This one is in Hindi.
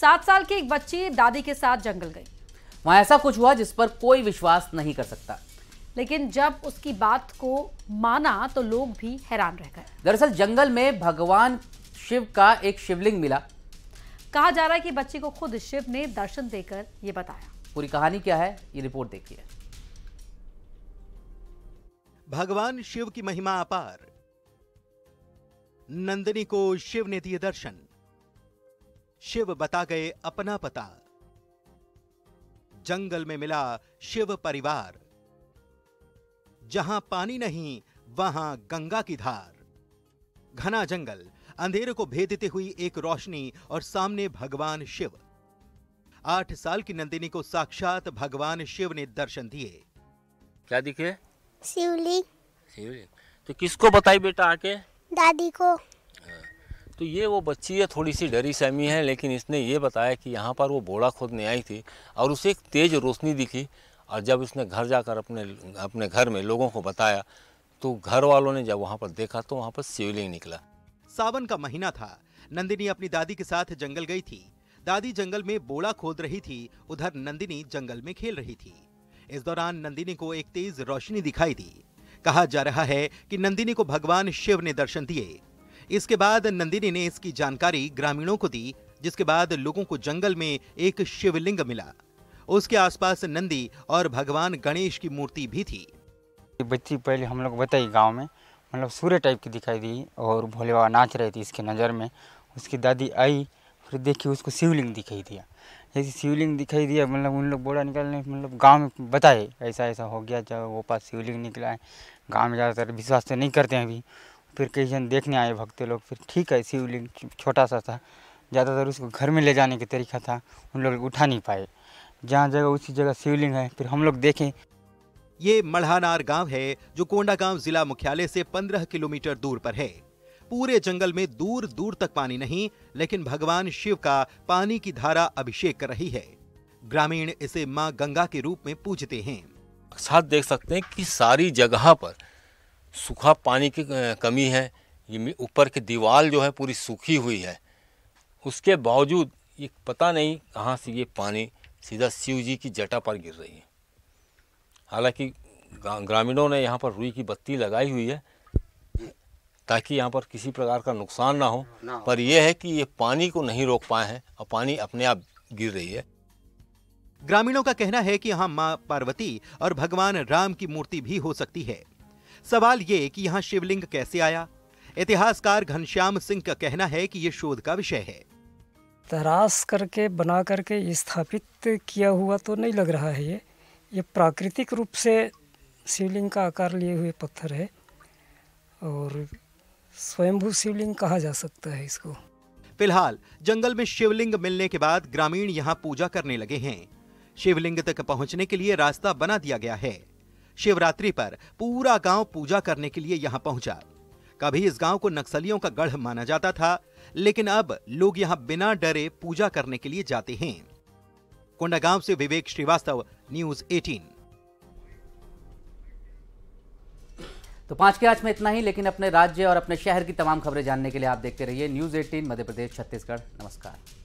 7 साल की एक बच्ची दादी के साथ जंगल गई। वहां ऐसा कुछ हुआ जिस पर कोई विश्वास नहीं कर सकता, लेकिन जब उसकी बात को माना तो लोग भी हैरान रह गए। दरअसल जंगल में भगवान शिव का एक शिवलिंग मिला। कहा जा रहा है कि बच्ची को खुद शिव ने दर्शन देकर ये बताया। पूरी कहानी क्या है, ये रिपोर्ट देखिए। भगवान शिव की महिमा अपार। नंदिनी को शिव ने दिए दर्शन। शिव बता गए अपना पता। जंगल में मिला शिव परिवार। जहां पानी नहीं वहां गंगा की धार। घना जंगल, अंधेरे को भेदते हुई एक रोशनी और सामने भगवान शिव। 8 साल की नंदिनी को साक्षात भगवान शिव ने दर्शन दिए। क्या दिखे? शिवलिंग। शिवलिंग तो किसको बताई बेटा आके? दादी को। तो ये वो बच्ची है, थोड़ी सी डरी सहमी है, लेकिन इसने ये बताया कि यहाँ पर वो बोड़ा खोदने आई थी और उसे एक तेज रोशनी दिखी और जब उसने घर जाकर अपने घर में लोगों को बताया तो घर वालों ने जब वहाँ पर देखा तो वहाँ पर शिवलिंग निकला। सावन का महीना था। नंदिनी अपनी दादी के साथ जंगल गई थी। दादी जंगल में बोड़ा खोद रही थी, उधर नंदिनी जंगल में खेल रही थी। इस दौरान नंदिनी को एक तेज रोशनी दिखाई दी। कहा जा रहा है कि नंदिनी को भगवान शिव ने दर्शन दिए। इसके बाद नंदिनी ने इसकी जानकारी ग्रामीणों को दी, जिसके बाद लोगों को जंगल में एक शिवलिंग मिला। उसके आसपास नंदी और भगवान गणेश की मूर्ति भी थी। बच्ची पहले हम लोग बताई गांव में, मतलब सूर्य टाइप की दिखाई दी और भोले बाबा नाच रहे थे इसकी नज़र में। उसकी दादी आई, फिर देखी उसको शिवलिंग दिखाई दिया। जैसे शिवलिंग दिखाई दिया, मतलब उन लोग बोड़ा निकालने, मतलब गांव में बताए ऐसा ऐसा हो गया, जब वो पास शिवलिंग निकला है। गांव में ज़्यादातर विश्वास तो नहीं करते हैं अभी। फिर कई जन देखने आए भक्त लोग, फिर ठीक है शिवलिंग छोटा सा था, ज़्यादातर उसको घर में ले जाने का तरीका था, उन लोग उठा नहीं पाए। जहाँ जगह उसी जगह शिवलिंग है। फिर हम लोग देखें, ये मढ़हानार गाँव है जो कोंडागांव जिला मुख्यालय से 15 किलोमीटर दूर पर है। पूरे जंगल में दूर दूर तक पानी नहीं, लेकिन भगवान शिव का पानी की धारा अभिषेक कर रही है। ग्रामीण इसे मां गंगा के रूप में पूजते हैं। साथ देख सकते हैं कि सारी जगह पर सूखा पानी की कमी है। ये ऊपर की दीवार जो है पूरी सूखी हुई है, उसके बावजूद ये पता नहीं कहां से ये पानी सीधा शिव जी की जटा पर गिर रही है। हालांकि ग्रामीणों ने यहाँ पर रुई की बत्ती लगाई हुई है ताकि यहाँ पर किसी प्रकार का नुकसान ना हो, पर यह है कि ये पानी को नहीं रोक पाए हैं और पानी अपने आप गिर रही है। ग्रामीणों का कहना है कि यहाँ माँ पार्वती और भगवान राम की मूर्ति भी हो सकती है। सवाल ये कि यहाँ शिवलिंग कैसे आया? इतिहासकार घनश्याम सिंह का कहना है कि ये शोध का विषय है। तराश करके बना करके स्थापित किया हुआ तो नहीं लग रहा है। ये प्राकृतिक रूप से शिवलिंग का आकार लिए हुए पत्थर है और स्वयंभू शिवलिंग कहा जा सकता है इसको। फिलहाल जंगल में शिवलिंग मिलने के बाद ग्रामीण यहां पूजा करने लगे हैं। शिवलिंग तक पहुंचने के लिए रास्ता बना दिया गया है। शिवरात्रि पर पूरा गांव पूजा करने के लिए यहां पहुंचा। कभी इस गांव को नक्सलियों का गढ़ माना जाता था, लेकिन अब लोग यहां बिना डरे पूजा करने के लिए जाते हैं। कोंडागांव से विवेक श्रीवास्तव, न्यूज 18। तो 5 के आज में इतना ही, लेकिन अपने राज्य और अपने शहर की तमाम खबरें जानने के लिए आप देखते रहिए न्यूज 18 मध्य प्रदेश, छत्तीसगढ़। नमस्कार।